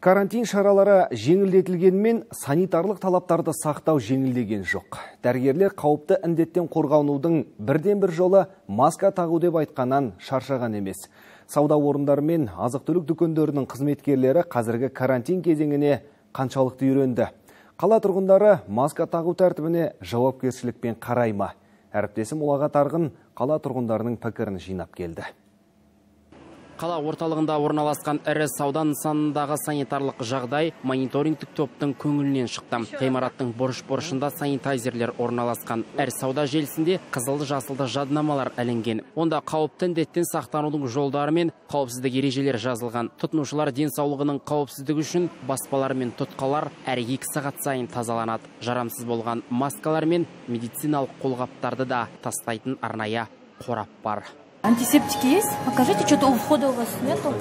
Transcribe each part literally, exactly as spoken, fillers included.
Карантин шаралары жеңілдетілгенмен санитарлық талаптарды сақтау жеңілдеген жоқ. Дәрігерлер қауіпті індеттен қорғанудың бірден бір жолы маска тағу деп айтқаннан шаршаған емес. Сауда орындары мен азық-түлік дүкендерінің қызметкерлері қазіргі карантин кезеңіне қаншалықты үйренді. Қала тұрғындары маска тағу тәртібіне жауапкершілікпен қарай ма? Әріптесім Ұлаға Тарғын қала тұрғындарының пікірін жинап келді. Қала орталығында орналасқан әрі сауда нысанындағы санитарлық жағдай мониторингтік топтың көңілінен шықты. Ғимараттың борыш-борышында санитайзерлер орналасқан. Әр сауда желісінде қызылды-жасылды жадынамалар әленген. Онда қауіпті індеттен сақтанудың жолдары мен қауіпсіздік ережелер жазылған. Тұтынушылар денсаулығының қауіпсіздігі үшін баспалар мен тұтқалар әр екі сағат сайын тазаланады. Жарамсыз болған маскалар мен медициналық қолғаптарды да тастайтын арнайы қорап бар. Антисептики есть? Покажите, что-то у входа у вас нету.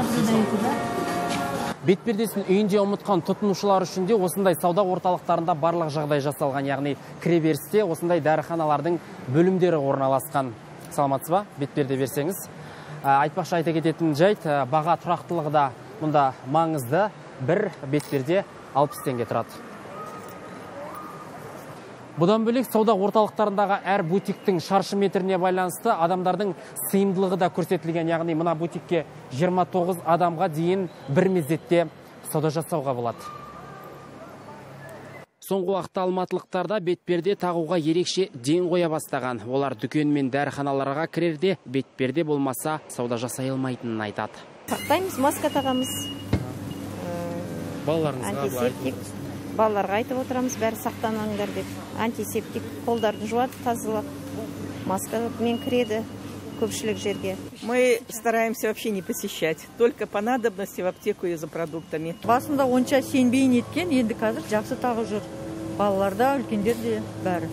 Отзадаете, да? Бетпердесін үйінде ұмытқан тұтынушылар үшін де осындай сауда орталықтарында барлық жағдай жасалған, яғни кіреберісте осындай дәріханалардың бөлімдері орналасқан. Саламатсыз ба? Бетперде берсеңіз. Айтпақшы айта кететін жайт, баға тұрақтылығы да мұнда маңызды. Бір бетперде алпыс теңге тұрады. Бұдан бөлек сауда орталықтарындағы әр бутиктің шаршы метріне байланысты адамдардың сыйымдылығы да көрсетілген, яғни мына бутикке жиырма тоғыз адамға дейін бір мезетте сауда жасауға болады. Соңғы уақытта алматылықтарда бетперде тағуға ерекше ден қоя бастаған. Олар дүкен мен дәріханаларға кірерде бетперде болмаса сауда жасай алмайтынын айтады. Сақтаймыз, маска тағамыз. Балаларыңызға балаларға айтып отырамыз, бәрі сақтанаңдар деп. Антисептик, қолдарды жуады, тазалап, маскамен кіреді көпшілік жерге. Мы стараемся вообще не посещать, только по надобности в аптеку и за продуктами. Басында онша сенбей неткен, енді қазір жақсы тағы жүр. Балаларда, үлкендерде бәрі.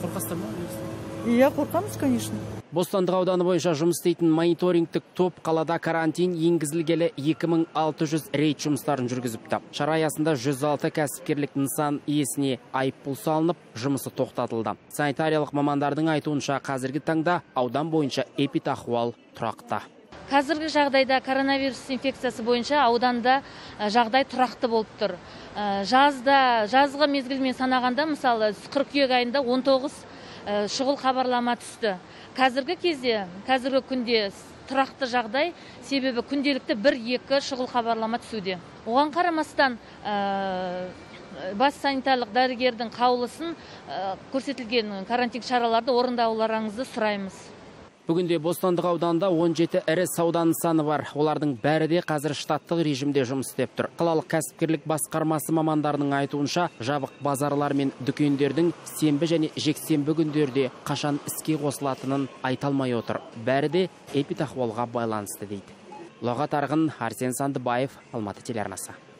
Қорқасыздар ма? Иә, қорқамыз, конечно. Бостандық ауданы бойынша жұмыс істейтін мониторингтік топ қалада карантин енгізілгелі екі мың алты жүз рейд жұмыстарын жүргізіпті. Шара аясында жүз алты кәсіпкерлік нысан иесіне айыппұл салынып, жұмысы тоқтатылды. Санитариялық мамандардың айтуынша қазіргі таңда аудан бойынша эпидахуал тұрақта. Қазіргі жағдайда коронавирус инфекциясы бойынша ауданда жағдай тұрақты болып тұр. Жазда, жазғы мезгілмен санағанда, мысалы, қыркүйек айында он тоғыз шұғыл хабарлама түсті. Қазіргі кезде, қазіргі күнде тұрақты жағдай, себебі күнделікті бір екі шұғыл хабарлама түсуде. Оған қарамастан ә, бас санитарлық дәрігердің қаулысын ә, көрсетілген карантин шараларды орындауларыңызды сұраймыз. Бүгінде Бостандық ауданында он жеті әрі сауда нысаны бар. Олардың бәрі де қазір штаттық режимде жұмыс істеп тұр. Қалалық кәсіпкерлік басқармасы мамандарының айтуынша, жабық базарлар мен дүкендердің сенбі және жексенбі күндерде қашан іске қосылатынын айталмай отыр. Бәрі де эпидахуалға байланысты дейді. Лоға Тарғын, Арсен Сандыбаев, Алматы телеарнасы.